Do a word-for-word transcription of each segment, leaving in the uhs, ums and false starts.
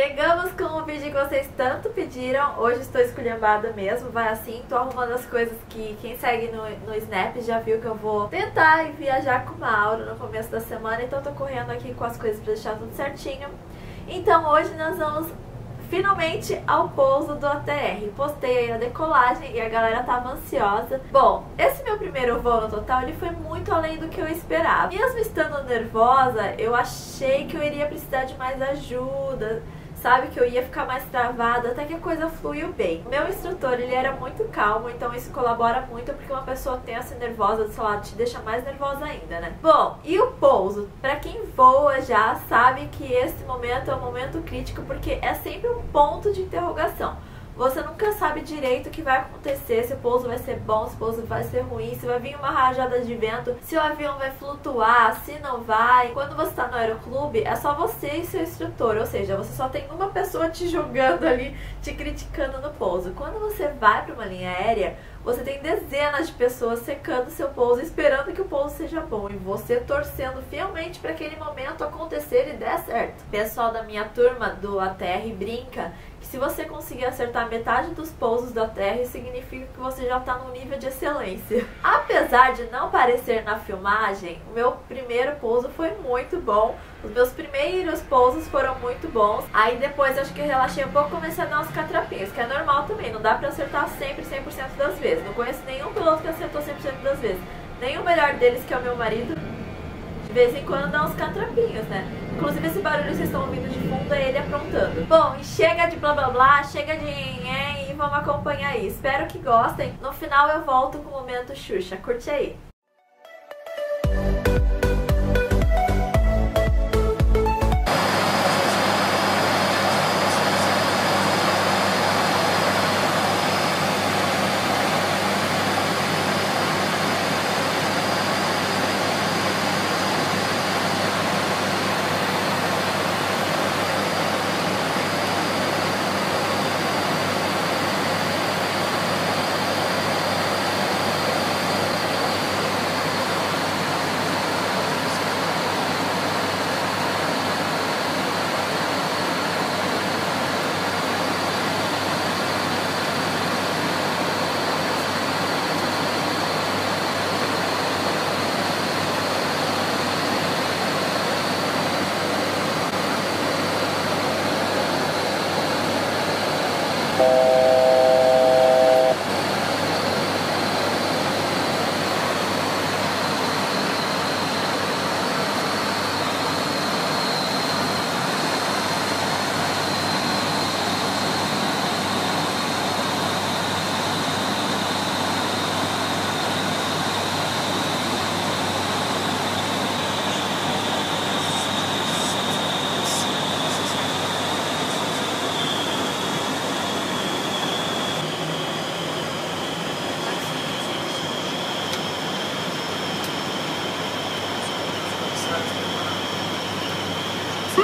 Chegamos com o vídeo que vocês tanto pediram. Hoje estou esculhambada mesmo, vai assim. Tô arrumando as coisas que quem segue no, no Snap já viu que eu vou tentar viajar com o Mauro no começo da semana. Então tô correndo aqui com as coisas pra deixar tudo certinho. Então hoje nós vamos finalmente ao pouso do A T R. Postei aí a decolagem e a galera tava ansiosa. Bom, esse meu primeiro voo no total, ele foi muito além do que eu esperava. Mesmo estando nervosa, eu achei que eu iria precisar de mais ajuda, sabe, que eu ia ficar mais travada, até que a coisa fluiu bem. O meu instrutor, ele era muito calmo, então isso colabora muito, porque uma pessoa tensa e nervosa do seu lado te deixa mais nervosa ainda, né? Bom, e o pouso? Pra quem voa já sabe que esse momento é um momento crítico, porque é sempre um ponto de interrogação. Você nunca sabe direito o que vai acontecer, se o pouso vai ser bom, se o pouso vai ser ruim, se vai vir uma rajada de vento, se o avião vai flutuar, se não vai. Quando você está no aeroclube, é só você e seu instrutor, ou seja, você só tem uma pessoa te julgando ali, te criticando no pouso. Quando você vai para uma linha aérea, você tem dezenas de pessoas secando seu pouso, esperando que o pouso seja bom, e você torcendo fielmente para aquele momento acontecer e der certo. O pessoal da minha turma do A T R brinca que se você conseguir acertar metade dos pousos da Terra, significa que você já está num nível de excelência. Apesar de não parecer na filmagem, o meu primeiro pouso foi muito bom. Os meus primeiros pousos foram muito bons. Aí depois acho que eu relaxei um pouco e comecei a dar uns catrapinhos, que é normal também, não dá pra acertar sempre cem por cento das vezes. Não conheço nenhum piloto que acertou cem por cento das vezes. Nem o melhor deles, que é o meu marido, de vez em quando dá uns catrapinhos, né? Inclusive esse barulho que vocês estão ouvindo de fundo é ele aprontando. Bom, e chega de blá blá blá, chega de hein, e vamos acompanhar aí. Espero que gostem. No final eu volto com o momento Xuxa. Curte aí. Thank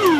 you.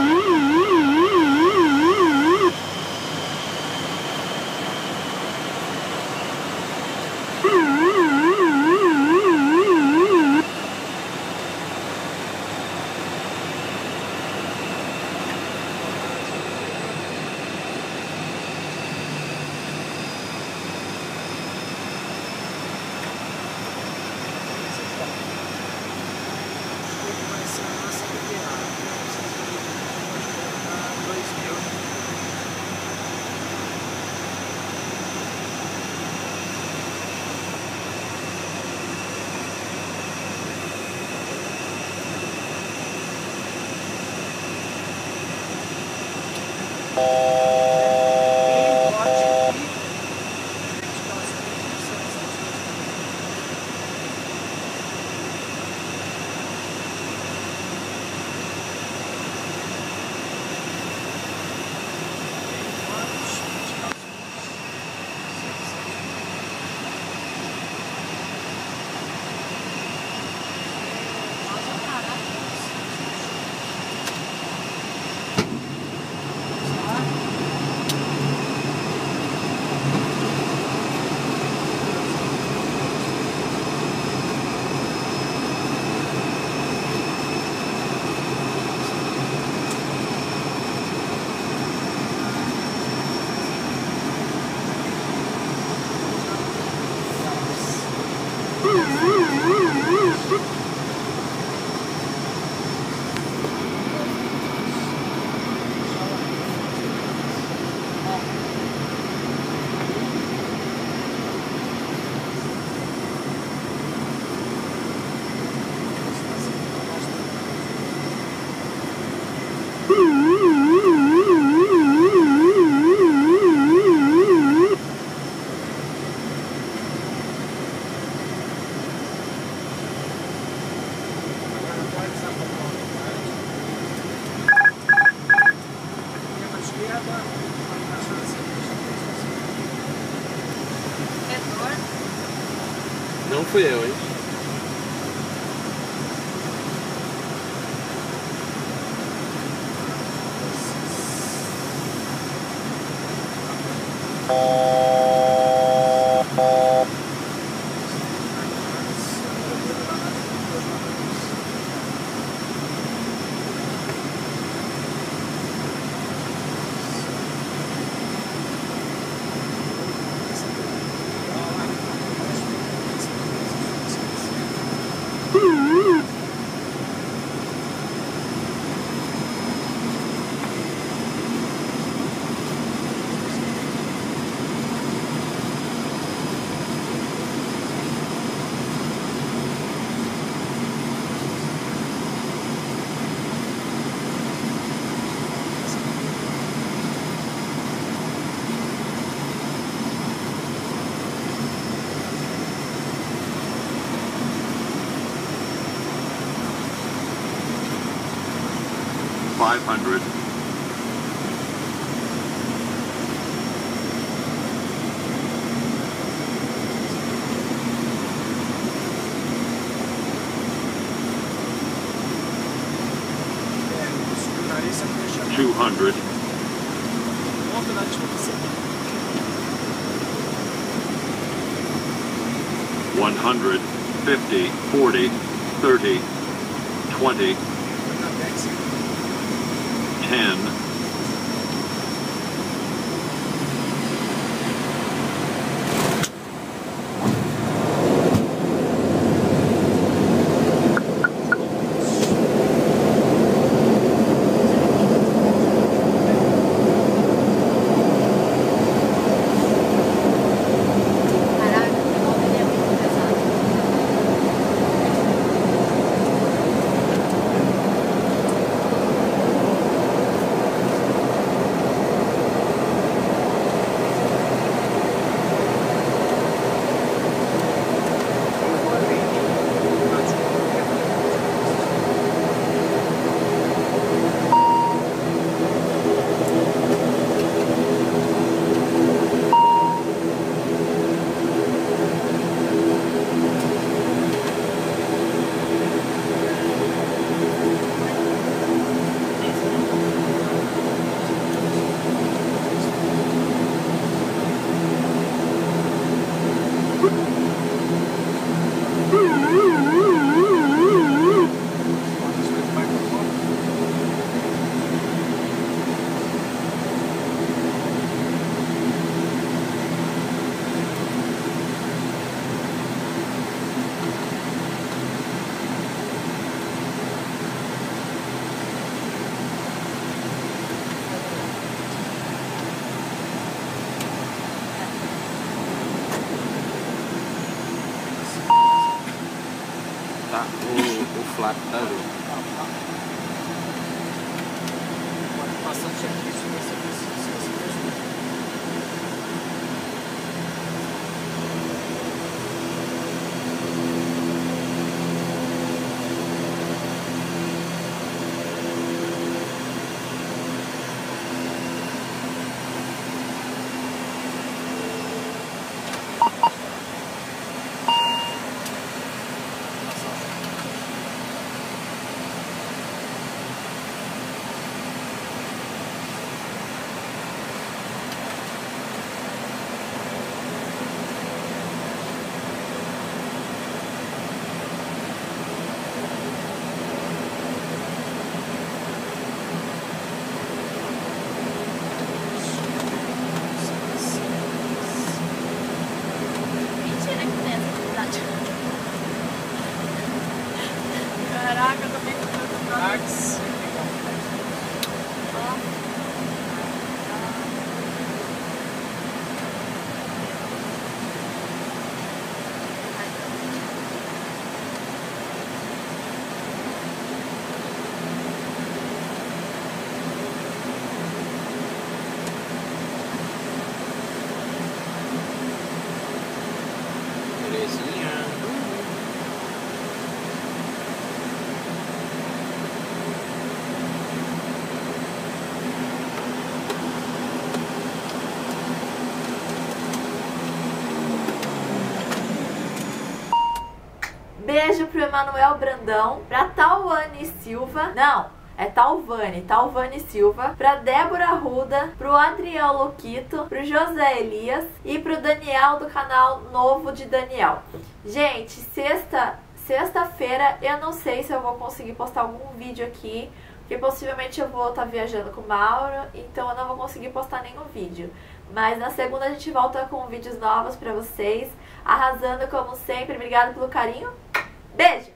Não fui eu, hein? five hundred. two hundred, one hundred, fifty, forty, thirty, twenty. beijo pro Emanuel Brandão, pra Talvani Silva, não, é Talvani, Talvani Silva, pra Débora Ruda, pro Adriel Loquito, pro José Elias e pro Daniel do canal Novo de Daniel. Gente, sexta, sexta-feira eu não sei se eu vou conseguir postar algum vídeo aqui, porque possivelmente eu vou estar viajando com o Mauro, então eu não vou conseguir postar nenhum vídeo. Mas na segunda a gente volta com vídeos novos pra vocês, arrasando como sempre. Obrigada pelo carinho, beijo!